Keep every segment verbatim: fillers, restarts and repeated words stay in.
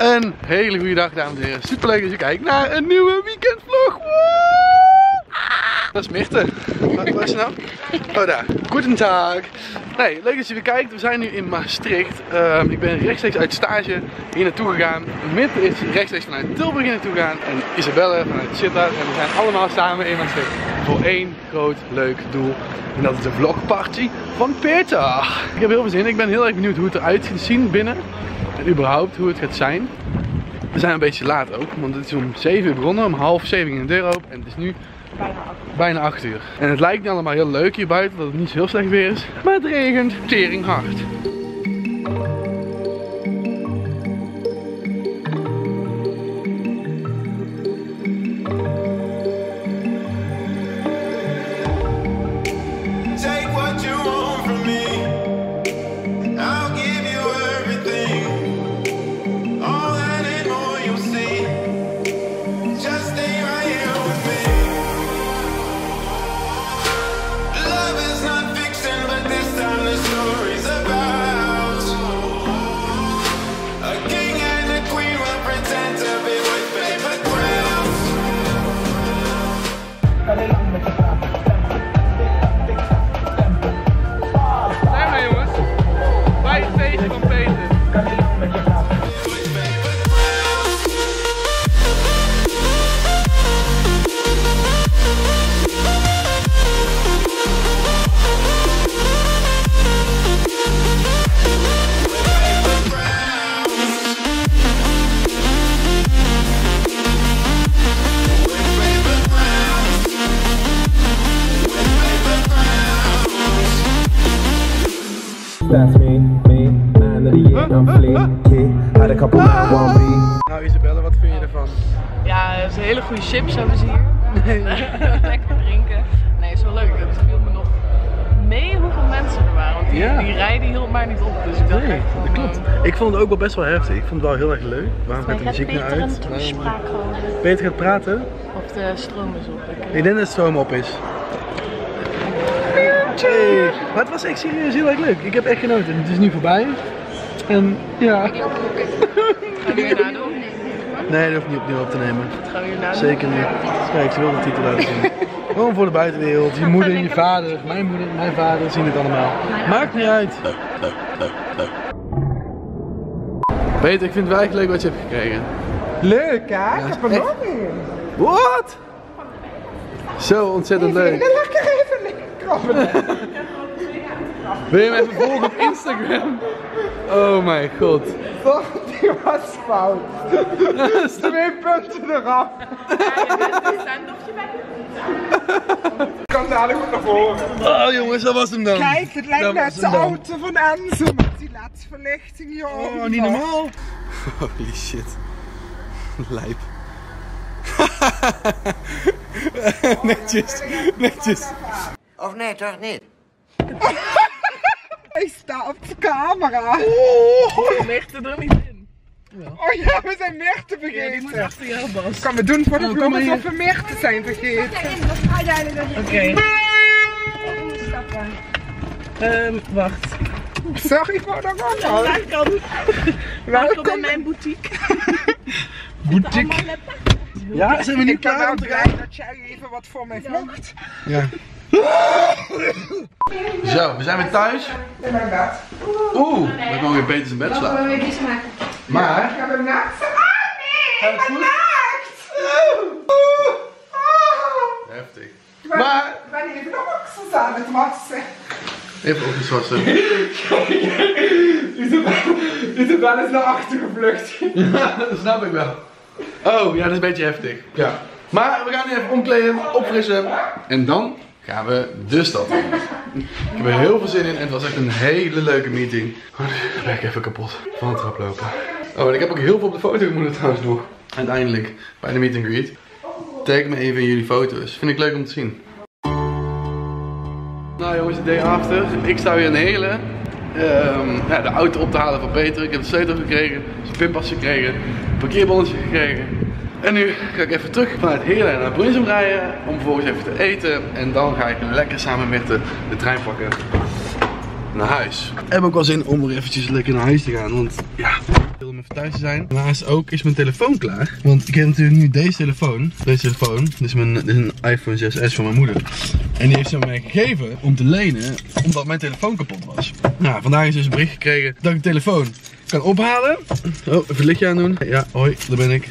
Een hele goede dag, dames en heren. Super leuk dat je kijkt naar een nieuwe weekendvlog. Wooo! Dat is Myrthe. Waar is ze nou? Oh, daar. Goedendag. Nee, leuk dat je weer kijkt. We zijn nu in Maastricht. Uh, ik ben rechtstreeks uit stage hier naartoe gegaan. Mette is rechtstreeks vanuit Tilburg hier naartoe gegaan. En Isabelle vanuit Zittar. En we zijn allemaal samen in Maastricht. Voor één groot leuk doel. En dat is de vlogparty van Peter. Ik heb heel veel zin. Ik ben heel erg benieuwd hoe het eruit gaat zien binnen. En überhaupt hoe het gaat zijn. We zijn een beetje laat ook, want het is om zeven uur begonnen. Om half zeven ging de deur open en het is nu bijna acht uur. En het lijkt nu allemaal heel leuk hier buiten, dat het niet zo heel slecht weer is. Maar het regent tering hard. That's me, me, man of the year, I'm flinky. Had a couple that won't be. Nou Isabelle, wat vind je ervan? Ja, het is een hele goede chips hebben ze hier. Nee. Lekker drinken. Nee, is wel leuk. Het viel me nog mee hoeveel mensen er waren. Want die, ja. die rijden helemaal niet op. Dus ik dacht nee, echt van, dat klopt. Ik vond het ook wel best wel heftig. Ik vond het wel heel erg leuk. Waarom gaat de muziek naar uit? Peter een toespraak houden. Peter gaat praten? Of de stroom is op. Ik, ik denk dat de stroom op is. Hey. Maar het was echt serieus heel erg leuk. Ik heb echt genoten. Het is nu voorbij. En ja. Ik loop ook even. Ga je opnieuw opnemen? Nee, dat hoef ik niet opnieuw op te nemen. Gaan we hier nadoen? Zeker niet. Kijk, ze wil de titel laten zien. Gewoon voor de buitenwereld. Je moeder, je vader, mijn moeder, mijn vader zien het allemaal. Maakt niet uit. Leuk, leuk, leuk, leuk. Peter, ik vind het wel echt leuk wat je hebt gekregen. Leuk hè? Ja, ik heb er nog in. Wat? Zo ontzettend leuk. Wil je hem even volgen op Instagram? Oh mijn god. Die was fout. Twee punten eraf. Ik kan dadelijk goed naar voren. Oh jongens, dat was hem dan. Kijk, het lijkt naar de auto van Anselm. Die laatste verlichting joh. Oh, niet normaal. Holy shit. Lijp. Netjes, netjes. Of nee, toch niet? Hij staat op de camera. Oh, Myrthe er niet in. Oh ja, we zijn Myrthe vergeten. Ja, die moet achter jou, Bas. Kan we doen voor de vlog alsof we Myrthe zijn vergeten. Oké. Ehm, wacht. Sorry voor dat allemaal. Welkom bij mijn boutique. Boutique? Ja, zijn we niet klaar? Ik ben wel blij dat jij even wat voor mij vlogt. Ja. Zo, we zijn weer thuis. In mijn bed. Oeh, we mogen weer beter zijn bed slapen. We weer maken. Maar. Ik heb hem naakt. Oh nee, ik ben naakt. Heftig. Maar. Ik ben even nog oksels aan het wassen. Even oksels wassen. Isabelle is naar achter gevlucht. Ja, dat snap ik wel. Oh ja, dat is een beetje heftig. Ja. Maar we gaan nu even omkleden, opfrissen en dan gaan we de stad in. Ik heb er heel veel zin in en het was echt een hele leuke meeting. Oh, ik ben even kapot van het trap lopen. Oh, en ik heb ook heel veel op de foto gemoeten trouwens nog. Uiteindelijk bij de meet and greet. Tag me even in jullie foto's. Vind ik leuk om te zien. Nou jongens, de day after. Ik sta weer in Heerlijn. Um, ja, de auto op te halen van Peter. Ik heb de sleutel gekregen, zijn pinpas gekregen, een parkeerbonnetje gekregen. En nu ga ik even terug vanuit Heerlijn naar Brunsum rijden om vervolgens even te eten. En dan ga ik lekker samen met de, de trein pakken naar huis. Ik heb ook wel zin om er eventjes lekker naar huis te gaan, want ja, wilde me thuis zijn. Daarnaast ook is mijn telefoon klaar. Want ik heb natuurlijk nu deze telefoon. Deze telefoon. Dit is, mijn, dit is een iPhone zes S van mijn moeder. En die heeft ze mij gegeven om te lenen. Omdat mijn telefoon kapot was. Nou, vandaag is dus een bericht gekregen dat ik de telefoon kan ophalen. Oh, even het lichtje aan doen. Ja, hoi, daar ben ik.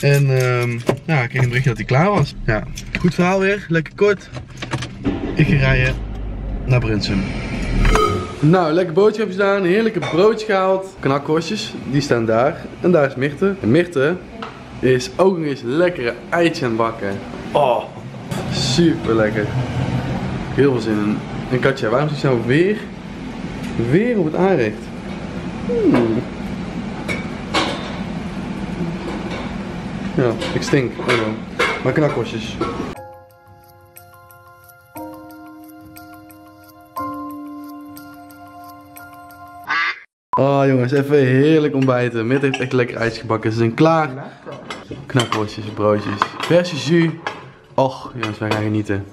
En um, ja, ik kreeg een berichtje dat hij klaar was. Ja, goed verhaal weer. Lekker kort. Ik ga rijden naar Brunsum. Nou, lekker boodschapjes gedaan, heerlijke broodjes gehaald. Knakworstjes, die staan daar. En daar is Myrthe. En Myrthe is ook nog eens lekkere eitjes aan bakken. Oh, super lekker. Heel veel zin in. En Katja, waarom zit je nou weer, weer op het aanrecht? Hmm. Ja, ik stink. Oh no. Maar knakworstjes. Oh jongens, even heerlijk ontbijten. Mette heeft echt lekker ijs gebakken. Ze zijn klaar. Knakworstjes, broodjes. Verse jus. Och jongens, wij gaan genieten.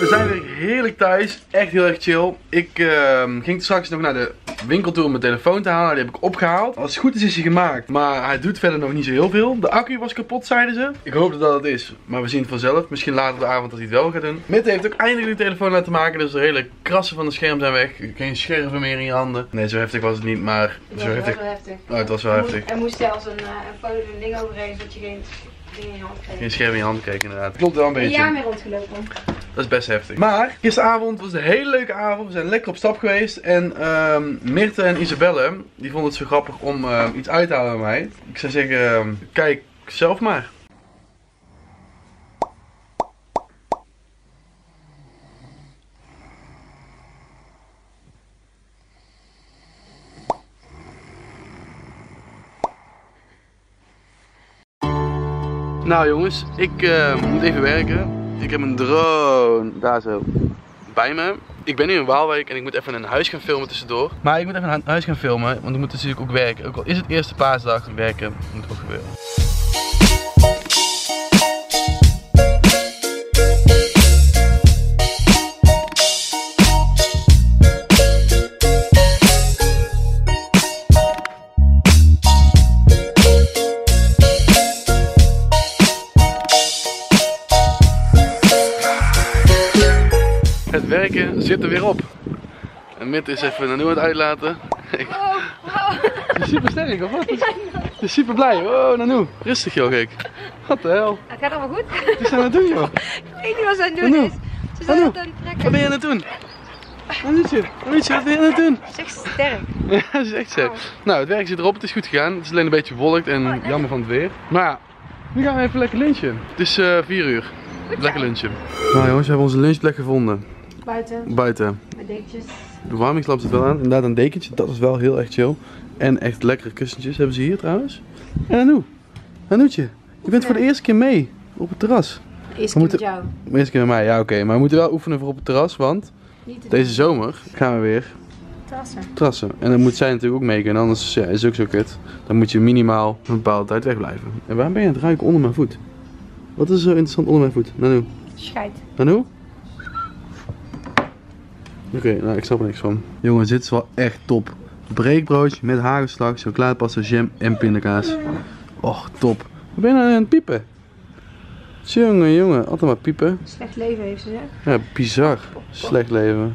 We zijn weer heerlijk thuis, echt heel erg chill. Ik uh, ging straks nog naar de winkel toe om mijn telefoon te halen, die heb ik opgehaald. Als het goed is is hij gemaakt, maar hij doet verder nog niet zo heel veel. De accu was kapot, zeiden ze. Ik hoop dat dat het is, maar we zien het vanzelf. Misschien later op de avond dat hij het wel gaat doen. Mette heeft ook eindelijk de telefoon laten maken, dus de hele krassen van het scherm zijn weg. Geen scherven meer in je handen. Nee, zo heftig was het niet, maar... Het was zo heftig. Wel heftig. Oh, het was wel er heftig. Moest, er moest zelfs een, uh, een foto en ding overheen, zodat je geen... Geen scherm in je hand kreeg inderdaad. Klopt wel een beetje. Een jaar mee rondgelopen. Dat is best heftig. Maar gisteravond was een hele leuke avond. We zijn lekker op stap geweest. En um, Myrthe en Isabelle, die vonden het zo grappig om uh, iets uit te halen bij mij. Ik zou zeggen, um, kijk zelf maar. Nou jongens, ik uh, moet even werken. Ik heb een drone daar zo bij me. Ik ben nu in Waalwijk en ik moet even een huis gaan filmen tussendoor. Maar ik moet even een huis gaan filmen, want ik moet natuurlijk ook werken. Ook al is het eerste paasdag, werken moet ook gebeuren. Het werken zit er weer op. En Myrthe is even Nanoe aan het uitlaten. Ik... Wow, wow. Het is super sterk of wat? Ja, no. Het is super blij. Wow, Nanoe. Rustig joh, gek. Wat de hel. Het gaat allemaal goed. Wat is ze aan het doen joh? Ik weet niet wat ze aan het doen Nanoe. Is. Ze zijn aan het trekken. Wat ben je aan het doen? Nanoetje, wat ben je aan het doen? Het is echt sterk. Ja, het is echt sterk. Oh. Nou, het werk zit erop. Het is goed gegaan. Het is alleen een beetje bewolkt en oh, jammer van het weer. Maar ja, nu gaan we even lekker lunchen. Het is uh, vier uur. Goed, lekker lunchen. Nou jongens, we hebben onze lunchplek gevonden. Buiten. Buiten. Met dekentjes. De warmingslamp zit wel aan. Inderdaad een dekentje, dat is wel heel erg chill. En echt lekkere kussentjes hebben ze hier trouwens. En Nanoe, Nanoetje, je bent ja. voor de eerste keer mee op het terras. De eerste keer moeten... met jou. De eerste keer met mij, ja oké. Okay. Maar we moeten wel oefenen voor op het terras, want Niet deze zomer gaan we weer terrassen. terrassen. En dan moet zij natuurlijk ook mee kunnen, anders ja, is het ook zo kut. Dan moet je minimaal een bepaalde tijd wegblijven. En waarom ben je aan het ruiken onder mijn voet? Wat is er zo interessant onder mijn voet? Nanoe. Schijt. Nanoe? Oké, okay, nou ik snap er niks van. Jongens, dit is wel echt top. Breekbroodje met hagelslag, chocoladepasta, jam en pindakaas. Och, top. Wat ben je nou aan het piepen? Jongen, jongen, altijd maar piepen. Slecht leven heeft ze, hè? Ja, bizar. Slecht leven.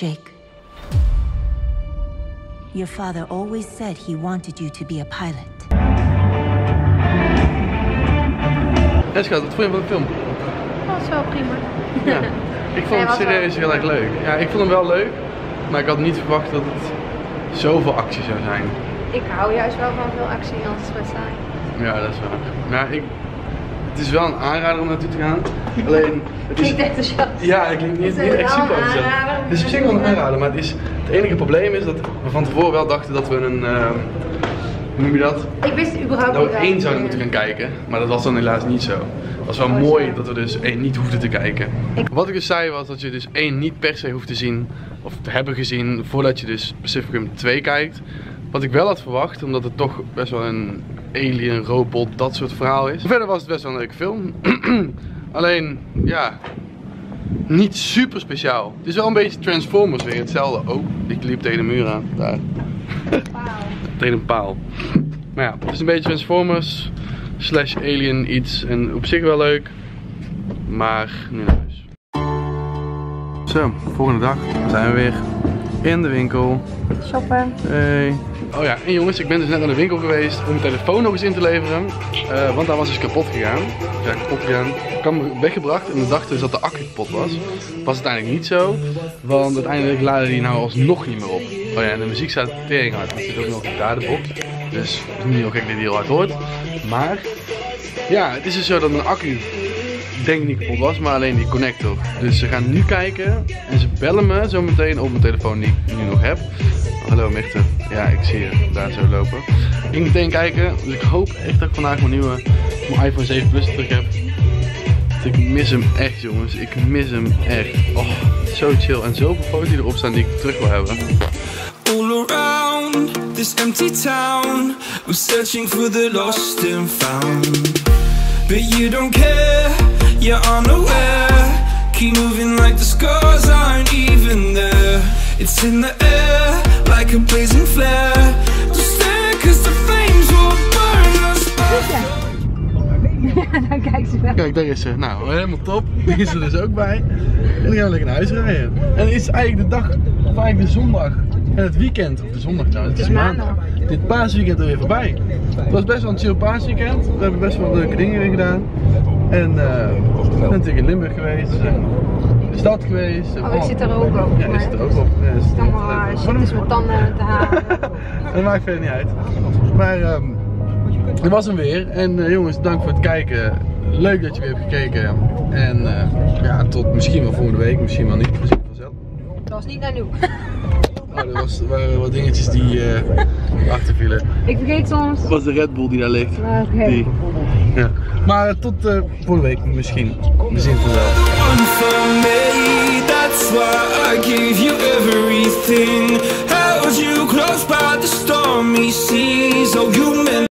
Jake, your father always said he wanted you to be a pilot. Hey schat, wat vond je van de film? Dat was wel prima. Ja, ik vond het serieus heel erg leuk. Ja, ik vond hem wel leuk, maar ik had niet verwacht dat het zoveel actie zou zijn. Ik hou juist wel van veel actie, anders is het saai. Ja, dat is waar. Maar ik, het is wel een aanrader om naartoe te gaan. Alleen, het is, klinkt echt ja, ik klink niet, niet echt super enthousiast. Het is op zich wel een aanrader, maar het, is, het enige probleem is dat we van tevoren wel dachten dat we een... Uh, hoe noem je dat? Ik wist überhaupt dat we één zouden moeten gaan kijken, maar dat was dan helaas niet zo. Het was wel oh, mooi ja. dat we dus één niet hoefden te kijken. Ik... Wat ik dus zei was dat je dus één niet per se hoeft te zien of te hebben gezien voordat je dus Pacificum twee kijkt. Wat ik wel had verwacht, omdat het toch best wel een alien, robot, dat soort verhaal is. Verder was het best wel een leuke film. Alleen, ja, niet super speciaal. Het is wel een beetje Transformers weer, hetzelfde. Oh, ik liep tegen de muur aan, daar. Wow. Tegen een paal. Maar ja, het is een beetje Transformers slash alien iets en op zich wel leuk, maar nu naar huis. Zo, volgende dag zijn we weer in de winkel. Shoppen. Hey. Oh ja, en jongens, ik ben dus net naar de winkel geweest om mijn telefoon nog eens in te leveren, uh, want daar was dus kapot gegaan. Ja, kapot gegaan. Ik had hem weggebracht en we dachten dus dat de accu kapot was. Was het uiteindelijk niet zo, want uiteindelijk laadde die nou alsnog niet meer op. Oh ja, en de muziek staat tering hard, want er zit ook nog een dadenbok. Dus het is niet heel gek dat die heel hard hoort. Maar, ja, het is dus zo dat mijn accu, denk ik, niet kapot was, maar alleen die connector. Dus ze gaan nu kijken en ze bellen me zo meteen op mijn telefoon die ik nu nog heb. Hallo Myrthe, ja ik zie je daar zo lopen. Ik moet meteen kijken, dus ik hoop echt dat ik vandaag mijn nieuwe mijn iPhone zeven Plus terug heb. Ik mis hem echt jongens, ik mis hem echt. Oh, zo chill en zoveel foto's die erop staan die ik terug wil hebben. All around this empty town, we're searching for the lost and found. But you don't care, you're unaware. Keep moving like the scars aren't even there. It's in the air. Like a blazing flare. Just stare cause the flames will burn us. Ja, dan kijk ze wel. Kijk, daar is ze. Nou, helemaal top. Die is er dus ook bij. En dan gaan we lekker naar huis rijden. En het is eigenlijk de dag, of eigenlijk de zondag. En het weekend, of de zondag nou, het is maandag. Dit paasweekend er weer voorbij. Het was best wel een chill paasweekend. We hebben best wel leuke dingen weer gedaan. En uh, ik ben natuurlijk in Limburg geweest. Dus, uh, de stad geweest. Oh, ik zit er ook op. Ja, ik zit er ook op. Ja, is dan maar zit dus mijn tanden te halen. Dat maakt verder niet uit. Maar um, er was hem weer. En uh, jongens, dank voor het kijken. Leuk dat je weer hebt gekeken. En uh, ja, tot misschien wel volgende week. Misschien wel niet. Misschien wel zelf. Dat was niet naar nieuw. Oh, er, was, er waren wat dingetjes die uh, achtervielen. Ik vergeet soms. Dat was de Red Bull die daar ligt. Ah, oké. Okay. Ja. Maar uh, tot uh, volgende week misschien. We zien het vanzelf. That's why I gave you everything. Held you close by the